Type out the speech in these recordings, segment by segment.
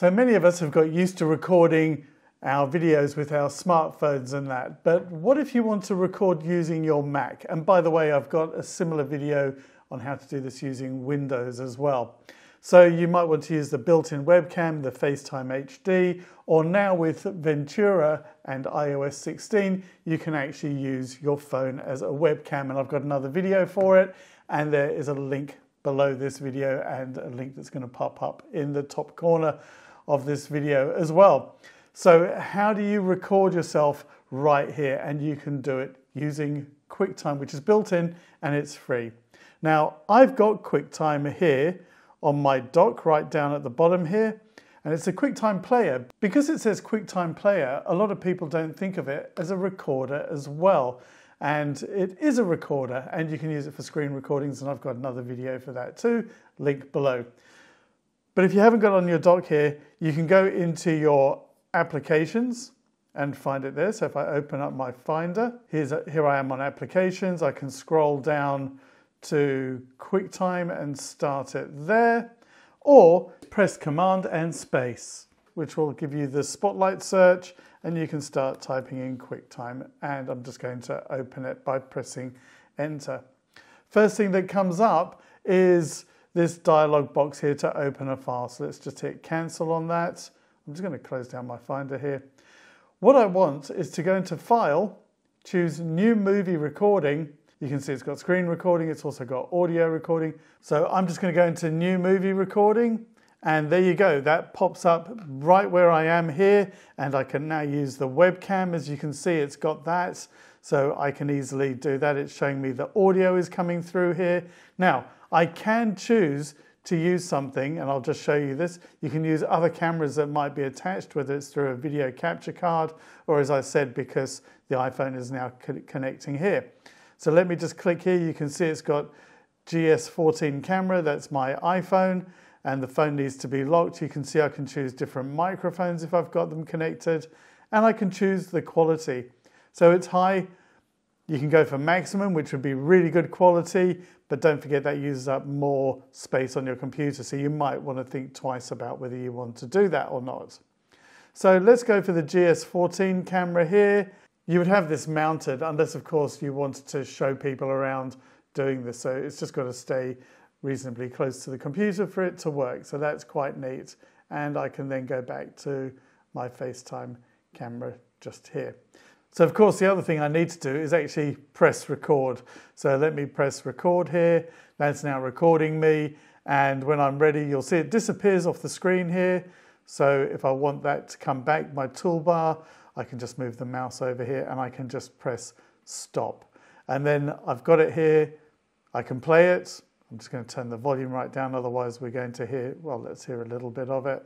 So many of us have got used to recording our videos with our smartphones and that, but what if you want to record using your Mac? And by the way, I've got a similar video on how to do this using Windows as well. So you might want to use the built-in webcam, the FaceTime HD, or now with Ventura and iOS 16, you can actually use your phone as a webcam, and I've got another video for it, and there is a link below this video and a link that's going to pop up in the top corner of this video as well. So how do you record yourself right here? And you can do it using QuickTime, which is built in and it's free. Now I've got QuickTime here on my dock right down at the bottom here, and it's a QuickTime Player. Because it says QuickTime Player, a lot of people don't think of it as a recorder as well. And it is a recorder, and you can use it for screen recordings, and I've got another video for that too, link below. But if you haven't got it on your dock here, you can go into your applications and find it there. So if I open up my Finder, here I am on applications. I can scroll down to QuickTime and start it there, or press Command and space, which will give you the Spotlight search, and you can start typing in QuickTime, and I'm just going to open it by pressing enter. First thing that comes up is this dialog box here to open a file. So let's just hit cancel on that. I'm just going to close down my Finder here. What I want is to go into File, choose New Movie Recording. You can see it's got screen recording, it's also got audio recording. So I'm just going to go into New Movie Recording, and there you go, that pops up right where I am here, and I can now use the webcam. As you can see, it's got that, so I can easily do that. It's showing me the audio is coming through here. Now, I can choose to use something, and I'll just show you this. You can use other cameras that might be attached, whether it's through a video capture card, or as I said, because the iPhone is now connecting here. So let me just click here. You can see it's got GS14 camera, that's my iPhone, and the phone needs to be locked. You can see I can choose different microphones if I've got them connected, and I can choose the quality. So it's high. You can go for maximum, which would be really good quality, but don't forget that uses up more space on your computer, so you might want to think twice about whether you want to do that or not. So let's go for the GS14 camera here. You would have this mounted, unless of course you wanted to show people around doing this, so it's just got to stay reasonably close to the computer for it to work, so that's quite neat. And I can then go back to my FaceTime camera just here. So of course the other thing I need to do is actually press record. So let me press record here, that's now recording me, and when I'm ready you'll see it disappears off the screen here. So if I want that to come back, my toolbar, I can just move the mouse over here and I can just press stop. And then I've got it here, I can play it. I'm just going to turn the volume right down, otherwise we're going to hear, well, let's hear a little bit of it.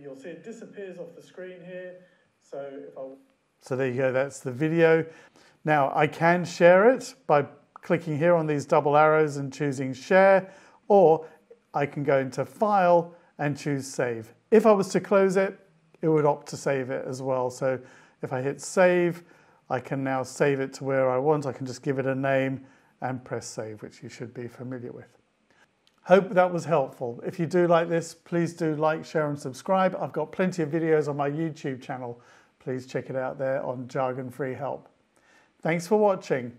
You'll see it disappears off the screen here. So there you go, that's the video. Now I can share it by clicking here on these double arrows and choosing share, or I can go into File and choose Save. If I was to close it, it would opt to save it as well. So if I hit Save, I can now save it to where I want. I can just give it a name and press save, which you should be familiar with. Hope that was helpful. If you do like this, please do like, share and subscribe. I've got plenty of videos on my YouTube channel. Please check it out there on Jargon Free Help. Thanks for watching.